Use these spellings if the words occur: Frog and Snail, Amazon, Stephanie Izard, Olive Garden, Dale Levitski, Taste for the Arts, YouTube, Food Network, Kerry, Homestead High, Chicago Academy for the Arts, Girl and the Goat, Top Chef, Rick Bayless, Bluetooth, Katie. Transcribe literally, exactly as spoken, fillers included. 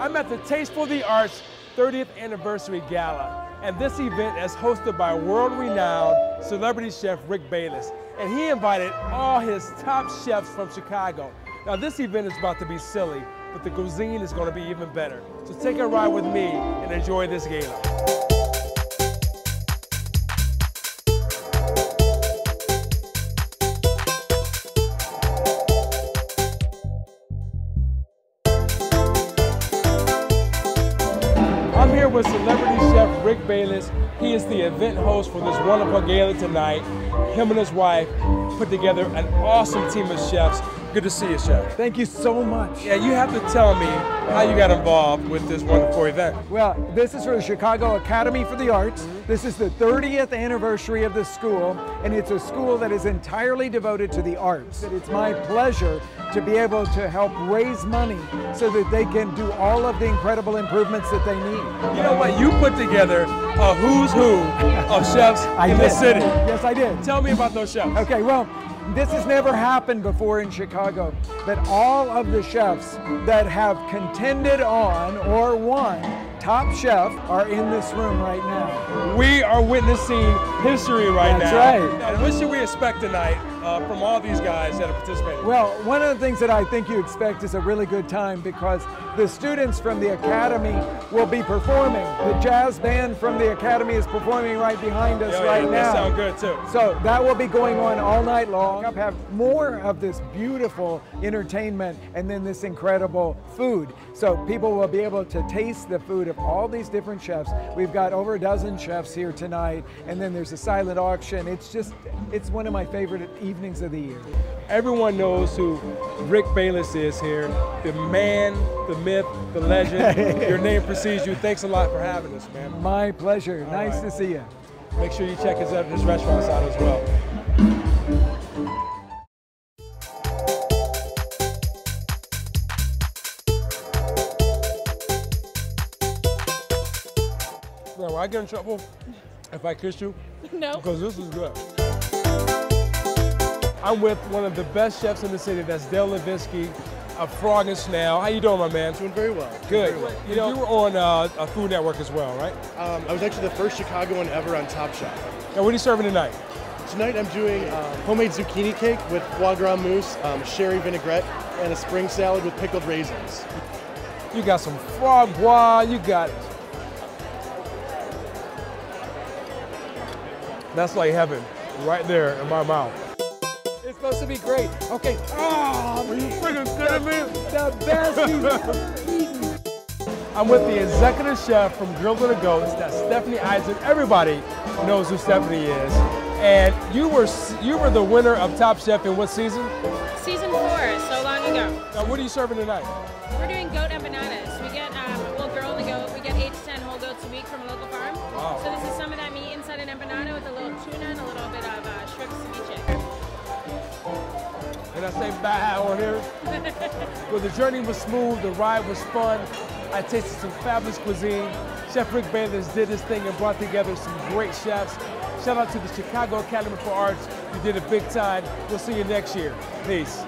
I'm at the Taste for the Arts thirtieth Anniversary Gala, and this event is hosted by world-renowned celebrity chef Rick Bayless, and he invited all his top chefs from Chicago. Now, this event is about to be silly, but the cuisine is going to be even better. So take a ride with me and enjoy this gala. I'm here with celebrity chef Rick Bayless. He is the event host for this wonderful gala tonight. Him and his wife put together an awesome team of chefs. Good to see you, chef. Thank you so much. Yeah, you have to tell me how you got involved with this wonderful event. Well, this is for the Chicago Academy for the Arts. This is the thirtieth anniversary of the school, and it's a school that is entirely devoted to the arts. It's my pleasure to be able to help raise money so that they can do all of the incredible improvements that they need. You know what? You put together a who's who of chefs in this city. Yes, I did. Tell me about those chefs. Okay, well, this has never happened before in Chicago, but all of the chefs that have contended on or won Top Chef are in this room right now. We are witnessing history right now. That's right. What should we expect tonight uh, from all these guys that are participating? Well, one of the things that I think you expect is a really good time, because the students from the Academy will be performing. The jazz band from the Academy is performing right behind us yeah, right yeah, now. That sounds good too. So that will be going on all night long. I'll have more of this beautiful entertainment and then this incredible food. So people will be able to taste the food of all these different chefs. We've got over a dozen chefs here tonight, and then there's a silent auction. It's just, it's one of my favorite evenings of the year. Everyone knows who Rick Bayless is here, the man, the myth, the legend. Your name precedes you. Thanks a lot for having us, man. My pleasure. All nice right. to see you. Make sure you check us out at this restaurant side as well. Now, will I get in trouble if I kiss you? No. Because this is good. I'm with one of the best chefs in the city. That's Dale Levitski of Frog and Snail. How you doing, my man? Doing very well. Good. Very well. You know, you were on uh, a Food Network as well, right? Um, I was actually the first Chicagoan ever on Top Chef. Now, what are you serving tonight? Tonight I'm doing uh, homemade zucchini cake with foie gras mousse, um, sherry vinaigrette, and a spring salad with pickled raisins. You got some foie gras. You got That's like heaven, right there in my mouth. It's supposed to be great. Okay. Oh, are you freaking kidding me? The best you've ever eaten. I'm with the executive chef from Girl and the Goat. That's Stephanie Izard. Everybody knows who Stephanie is. And you were you were the winner of Top Chef in what season? Season four, so long ago. Now, what are you serving tonight? We're doing goat and bananas. We get um, well, Girl and the Goat. We get eight to ten whole goats a week from a local farm. Wow. So this is some of that meat inside an empanada with a little tuna and a little bit of uh, shrimp ceviche. And I say bye on here. Well, the journey was smooth. The ride was fun. I tasted some fabulous cuisine. Chef Rick Bayless did his thing and brought together some great chefs. Shout out to the Chicago Academy for Arts. You did it big time. We'll see you next year. Peace.